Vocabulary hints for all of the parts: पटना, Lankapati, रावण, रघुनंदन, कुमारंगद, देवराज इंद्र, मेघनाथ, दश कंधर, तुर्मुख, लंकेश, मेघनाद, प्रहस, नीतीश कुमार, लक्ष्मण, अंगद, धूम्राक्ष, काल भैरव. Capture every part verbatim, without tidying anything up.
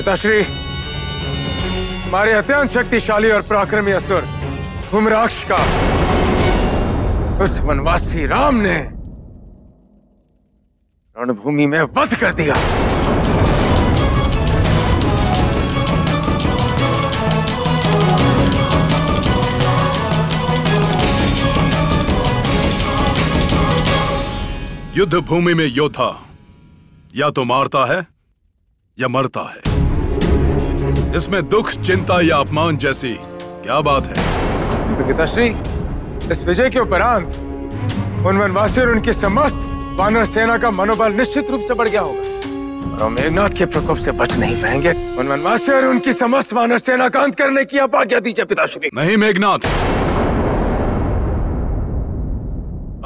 पिताश्री, हमारे अत्यंत शक्तिशाली और पराक्रमी असुर धूम्राक्ष का उस वनवासी राम ने रणभूमि में वध कर दिया। युद्ध भूमि में योद्धा या तो मारता है या मरता है। इसमें दुख, चिंता या अपमान जैसी क्या बात है? पिताश्री, इस विजय के उपरांत उन वनवासी और उनकी समस्त वानर सेना का मनोबल निश्चित रूप से बढ़ गया होगा। और मेघनाथ के प्रकोप से बच नहीं पाएंगे। उन वनवासी और उनकी समस्त वानर सेना का अंत करने की आप आज्ञा दीजिए पिताश्री। नहीं मेघनाथ,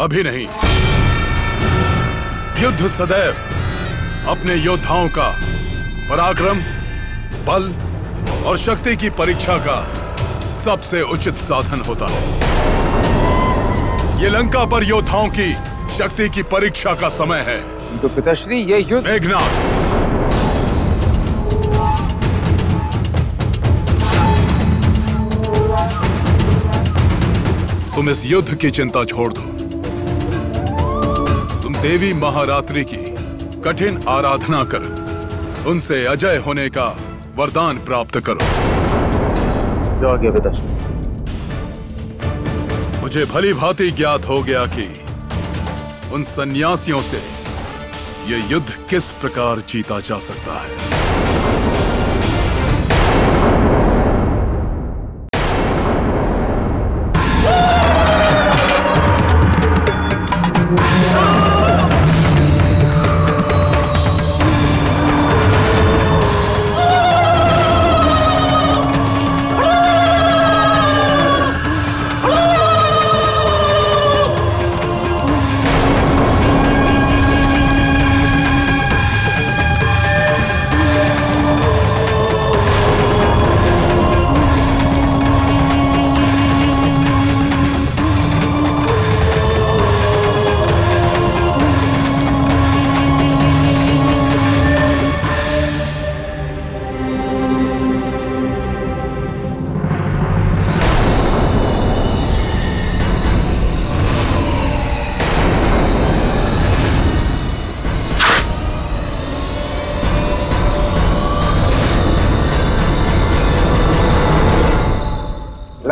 अभी नहीं। युद्ध सदैव अपने योद्धाओं का पराक्रम, बल और शक्ति की परीक्षा का सबसे उचित साधन होता है। ये लंका पर योद्धाओं की शक्ति की परीक्षा का समय है। तो पिताश्री ये युद्ध मेघनाथ, तुम इस युद्ध की चिंता छोड़ दो। देवी महारात्रि की कठिन आराधना कर उनसे अजय होने का वरदान प्राप्त करो। जो आगे बताओ। मुझे भली भांति ज्ञात हो गया कि उन सन्यासियों से ये युद्ध किस प्रकार जीता जा सकता है।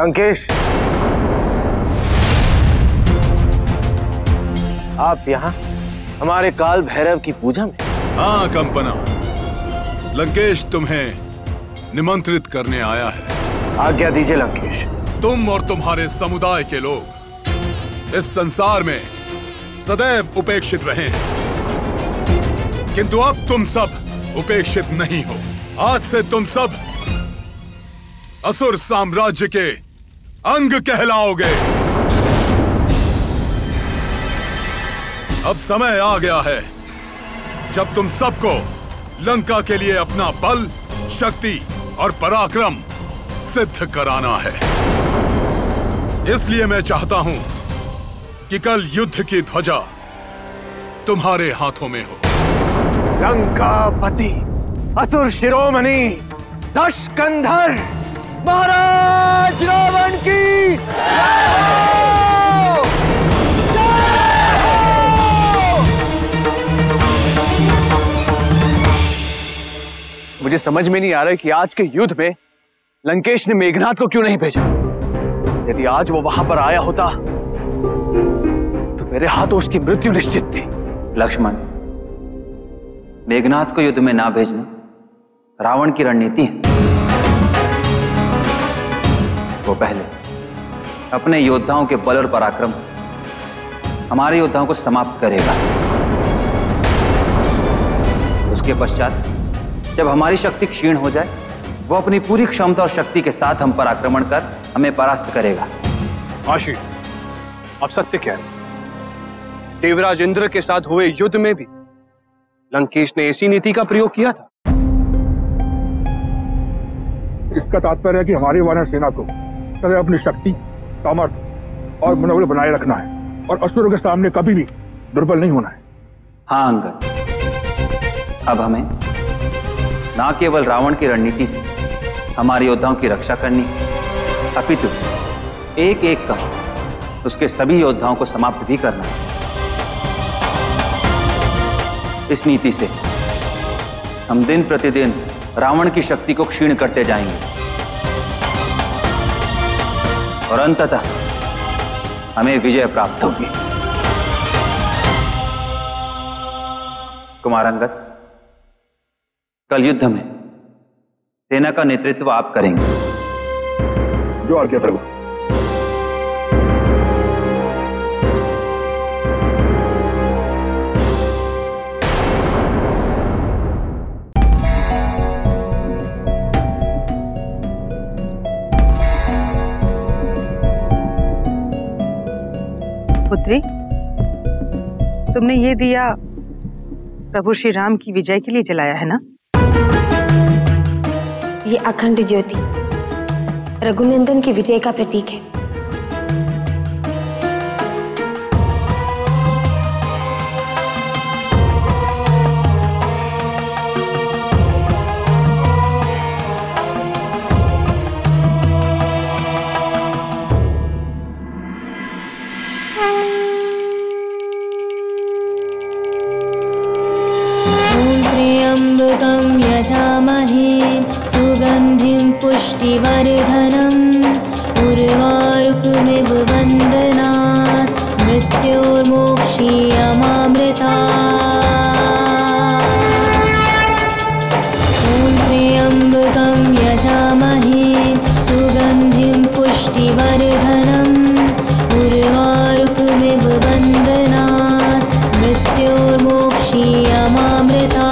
लंकेश, आप यहाँ हमारे काल भैरव की पूजा में? हाँ कंपना, लंकेश तुम्हें निमंत्रित करने आया है। आज्ञा दीजिए लंकेश। तुम और तुम्हारे समुदाय के लोग इस संसार में सदैव उपेक्षित रहे हैं, किंतु अब तुम सब उपेक्षित नहीं हो। आज से तुम सब असुर साम्राज्य के अंग कहलाओगे। अब समय आ गया है जब तुम सबको लंका के लिए अपना बल, शक्ति और पराक्रम सिद्ध कराना है। इसलिए मैं चाहता हूं कि कल युद्ध की ध्वजा तुम्हारे हाथों में हो। लंकापति असुर शिरोमणि दश कंधर महाराज रावण की जय। मुझे समझ में नहीं आ रहा कि आज के युद्ध में लंकेश ने मेघनाद को क्यों नहीं भेजा। यदि आज वो वहां पर आया होता तो मेरे हाथों उसकी मृत्यु निश्चित थी। लक्ष्मण, मेघनाद को युद्ध में ना भेजना रावण की रणनीति है। वो पहले अपने योद्धाओं के बल और पराक्रम से हमारे योद्धाओं को समाप्त करेगा। उसके पश्चात जब हमारी शक्ति क्षीण हो जाए, वो अपनी पूरी क्षमता और शक्ति के साथ हम पर आक्रमण कर हमें परास्त करेगा। आशी, अब सत्य क्या है? देवराज इंद्र के साथ हुए युद्ध में भी लंकेश ने ऐसी नीति का प्रयोग किया था। इसका तात्पर्य है कि हमारी वानर सेना को सदैव अपनी शक्ति, सामर्थ्य और मनोबल बनाए रखना है और असुरों के सामने कभी भी दुर्बल नहीं होना है। हाँ अंगद, अब हमें ना केवल रावण की रणनीति से हमारे योद्धाओं की रक्षा करनी है, अपितु एक एक का उसके सभी योद्धाओं को समाप्त भी करना है। इस नीति से हम दिन प्रतिदिन रावण की शक्ति को क्षीण करते जाएंगे और अंततः हमें विजय प्राप्त होगी। कुमारंगद, कल युद्ध में सेना का नेतृत्व आप करेंगे। जो आज्ञा प्रभु। पुत्री, तुमने ये दिया प्रभु श्री राम की विजय के लिए जलाया है ना? ये अखंड ज्योति रघुनंदन की विजय का प्रतीक है। वर्धनम उर्वारुकमिव वंदना मृत्योर्मोक्षीयमामृता। ॐ त्र्यम्बकं यजामहे सुगंधिं पुष्टिवर्धनम उर्वारुकमिव वंदना मृत्योर्मोक्षीयमामृता।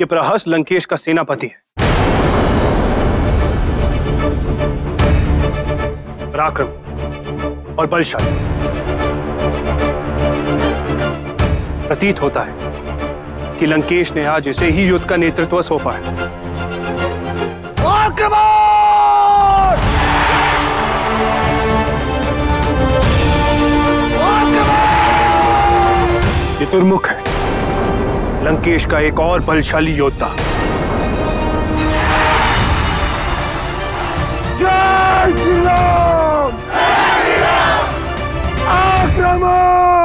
ये प्रहस लंकेश का सेनापति है। पराक्रम और बलशाली प्रतीत होता है कि लंकेश ने आज इसे ही युद्ध का नेतृत्व सौंपा है। ये तुर्मुख है, लंकेश का एक और बलशाली योद्धा। जय श्री राम! आक्रमण!